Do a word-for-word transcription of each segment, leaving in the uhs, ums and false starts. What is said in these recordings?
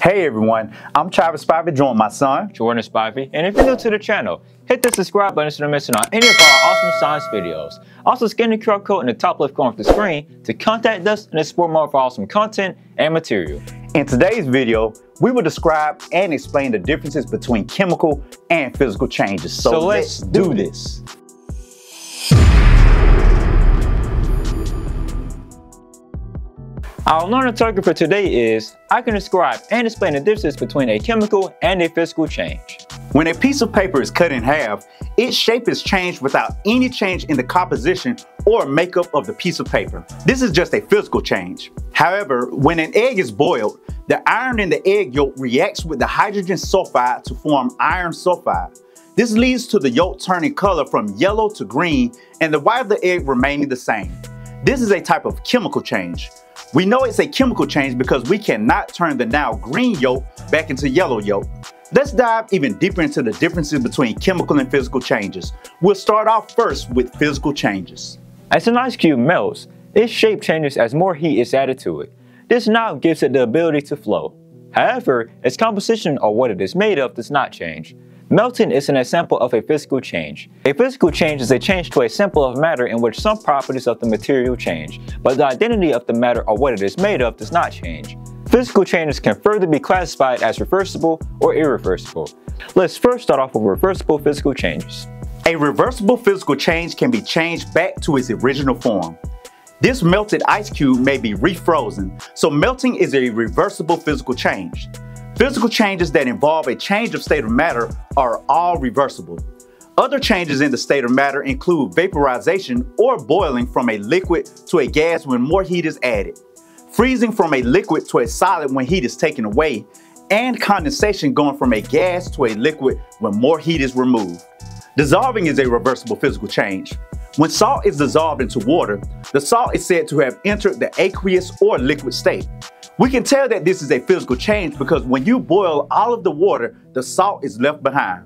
Hey everyone, I'm Chivas Spivey, joined by my son, Jordan Spivey, and if you're new to the channel, hit the subscribe button so you're not missing on any of our awesome science videos. Also, scan the Q R code in the top left corner of the screen to contact us and explore more of our awesome content and material. In today's video, we will describe and explain the differences between chemical and physical changes. So, so let's, let's do this. Our learning target for today is, I can describe and explain the difference between a chemical and a physical change. When a piece of paper is cut in half, its shape is changed without any change in the composition or makeup of the piece of paper. This is just a physical change. However, when an egg is boiled, the iron in the egg yolk reacts with the hydrogen sulfide to form iron sulfide. This leads to the yolk turning color from yellow to green and the white of the egg remaining the same. This is a type of chemical change. We know it's a chemical change because we cannot turn the now green yolk back into yellow yolk. Let's dive even deeper into the differences between chemical and physical changes. We'll start off first with physical changes. As an ice cube melts, its shape changes as more heat is added to it. This now gives it the ability to flow. However, its composition or what it is made of does not change. Melting is an example of a physical change. A physical change is a change to a sample of matter in which some properties of the material change, but the identity of the matter or what it is made of does not change. Physical changes can further be classified as reversible or irreversible. Let's first start off with reversible physical changes. A reversible physical change can be changed back to its original form. This melted ice cube may be refrozen, so melting is a reversible physical change. Physical changes that involve a change of state of matter are all reversible. Other changes in the state of matter include vaporization or boiling from a liquid to a gas when more heat is added, freezing from a liquid to a solid when heat is taken away, and condensation going from a gas to a liquid when more heat is removed. Dissolving is a reversible physical change. When salt is dissolved into water, the salt is said to have entered the aqueous or liquid state. We can tell that this is a physical change because when you boil all of the water, the salt is left behind.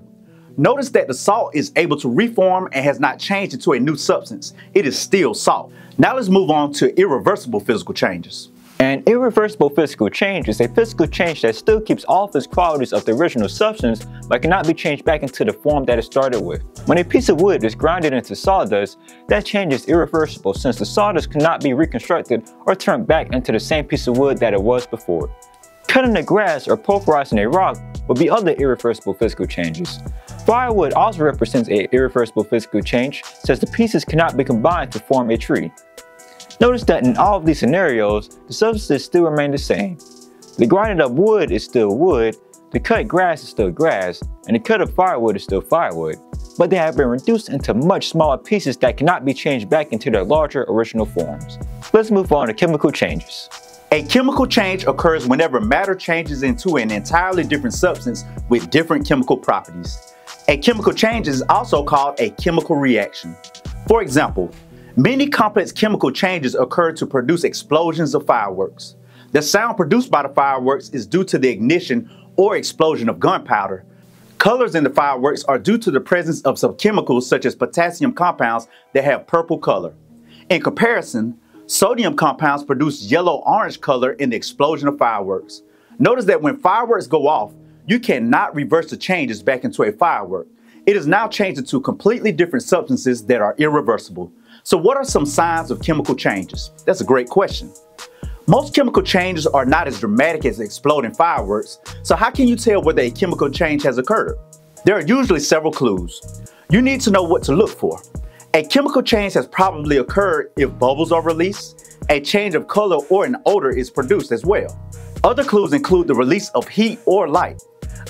Notice that the salt is able to reform and has not changed into a new substance. It is still salt. Now let's move on to irreversible physical changes. An irreversible physical change is a physical change that still keeps all of its qualities of the original substance but cannot be changed back into the form that it started with. When a piece of wood is grounded into sawdust, that change is irreversible since the sawdust cannot be reconstructed or turned back into the same piece of wood that it was before. Cutting the grass or pulverizing a rock would be other irreversible physical changes. Firewood also represents an irreversible physical change since the pieces cannot be combined to form a tree. Notice that in all of these scenarios, the substances still remain the same. The grinded up wood is still wood, the cut grass is still grass, and the cut up firewood is still firewood, but they have been reduced into much smaller pieces that cannot be changed back into their larger original forms. Let's move on to chemical changes. A chemical change occurs whenever matter changes into an entirely different substance with different chemical properties. A chemical change is also called a chemical reaction. For example, many complex chemical changes occur to produce explosions of fireworks. The sound produced by the fireworks is due to the ignition or explosion of gunpowder. Colors in the fireworks are due to the presence of some chemicals such as potassium compounds that have purple color. In comparison, sodium compounds produce yellow-orange color in the explosion of fireworks. Notice that when fireworks go off, you cannot reverse the changes back into a firework. It is now changed into completely different substances that are irreversible. So what are some signs of chemical changes? That's a great question. Most chemical changes are not as dramatic as exploding fireworks, so how can you tell whether a chemical change has occurred? There are usually several clues. You need to know what to look for. A chemical change has probably occurred if bubbles are released, a change of color or an odor is produced as well. Other clues include the release of heat or light.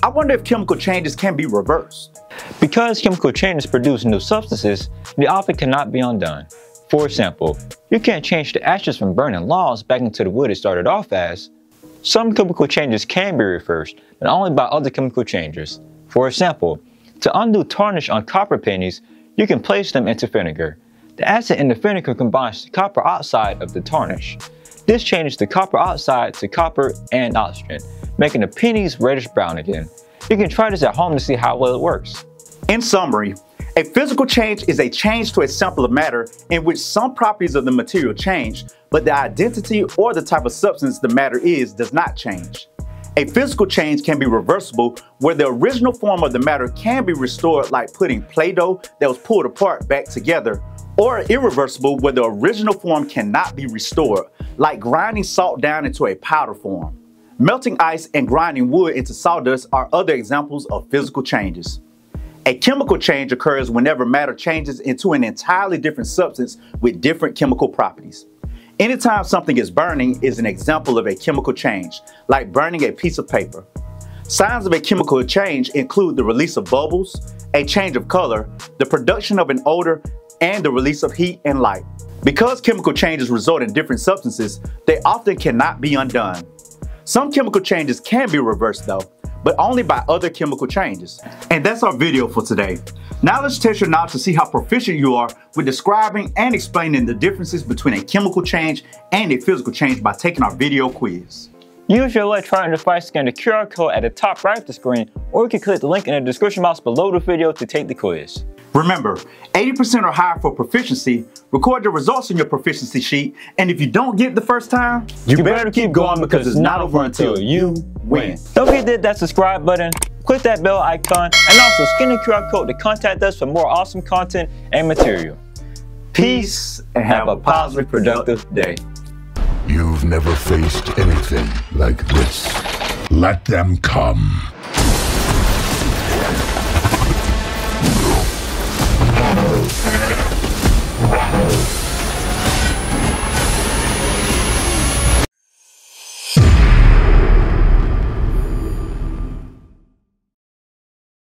I wonder if chemical changes can be reversed. Because chemical changes produce new substances, they often cannot be undone. For example, you can't change the ashes from burning logs back into the wood it started off as. Some chemical changes can be reversed, but only by other chemical changes. For example, to undo tarnish on copper pennies, you can place them into vinegar. The acid in the vinegar combines the copper oxide of the tarnish. This changes the copper oxide to copper and oxygen, making the pennies reddish brown again. You can try this at home to see how well it works. In summary, a physical change is a change to a sample of matter in which some properties of the material change, but the identity or the type of substance the matter is does not change. A physical change can be reversible, where the original form of the matter can be restored, like putting Play-Doh that was pulled apart back together, or irreversible, where the original form cannot be restored, like grinding salt down into a powder form. Melting ice and grinding wood into sawdust are other examples of physical changes. A chemical change occurs whenever matter changes into an entirely different substance with different chemical properties. Anytime something is burning is an example of a chemical change, like burning a piece of paper. Signs of a chemical change include the release of bubbles, a change of color, the production of an odor, and the release of heat and light. Because chemical changes result in different substances, they often cannot be undone. Some chemical changes can be reversed though, but only by other chemical changes. And that's our video for today. Now let's test your knowledge to see how proficient you are with describing and explaining the differences between a chemical change and a physical change by taking our video quiz. Use your electronic device to scan the Q R code at the top right of the screen, or you can click the link in the description box below the video to take the quiz. Remember, eighty percent or higher for proficiency. Record your results in your proficiency sheet, and if you don't get it the first time, you, you better, better keep going, because it's not over until you win. Don't forget that subscribe button, click that bell icon, and also scan the Q R code to contact us for more awesome content and material. Peace, and have a positive, productive day. You've never faced anything like this. Let them come.